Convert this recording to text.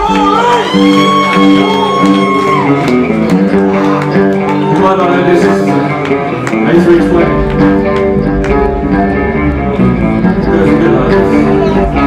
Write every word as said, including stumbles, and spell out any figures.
You might not know this is A three twenty.